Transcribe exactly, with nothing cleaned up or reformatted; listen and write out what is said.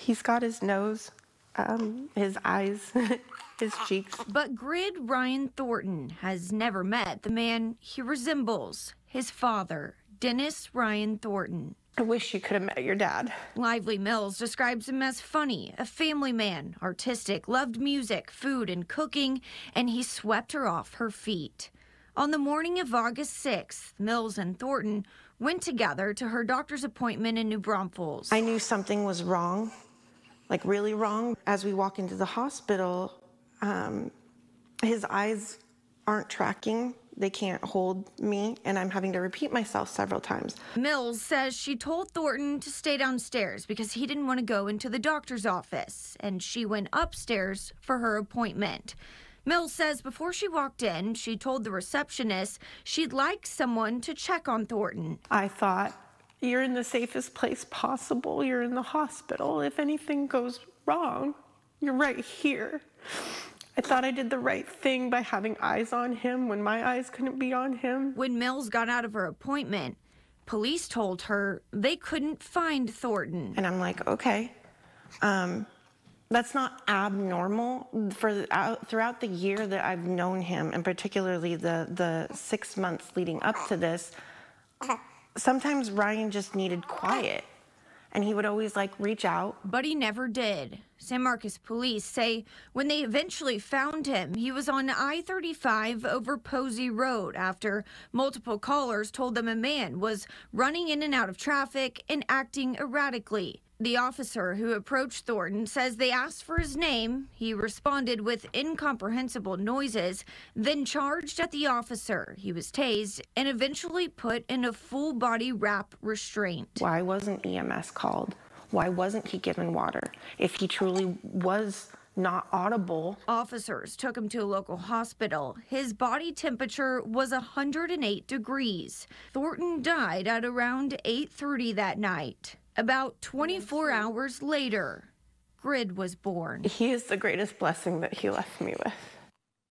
he's got his nose, um, his eyes, his cheeks. But Grid Ryan Thornton has never met the man he resembles, his father, Dennis Ryan Thornton. I wish you could have met your dad. Lively Mills describes him as funny, a family man, artistic, loved music, food, and cooking, and he swept her off her feet. On the morning of August sixth, Mills and Thornton went together to her doctor's appointment in New Braunfels. I knew something was wrong, like really wrong. As we walk into the hospital, um, his eyes aren't tracking. They can't hold me, and I'm having to repeat myself several times. Mills says she told Thornton to stay downstairs because he didn't want to go into the doctor's office, and she went upstairs for her appointment. Mills says before she walked in, she told the receptionist she'd like someone to check on Thornton. I thought, you're in the safest place possible. You're in the hospital. If anything goes wrong, you're right here. I thought I did the right thing by having eyes on him when my eyes couldn't be on him. When Mills got out of her appointment, police told her they couldn't find Thornton. And I'm like, okay, um, that's not abnormal. For uh, throughout the year that I've known him, and particularly the, the six months leading up to this, sometimes Ryan just needed quiet. And he would always, like, reach out. But he never did. San Marcos police say when they eventually found him, he was on I thirty-five over Posey Road after multiple callers told them a man was running in and out of traffic and acting erratically. The officer who approached Thornton says they asked for his name. He responded with incomprehensible noises, then charged at the officer. He was tased and eventually put in a full-body wrap restraint. Why wasn't E M S called? Why wasn't he given water? If he truly was not audible. Officers took him to a local hospital. His body temperature was one hundred eight degrees. Thornton died at around eight thirty that night. About twenty-four hours later, Grid was born. He is the greatest blessing that he left me with.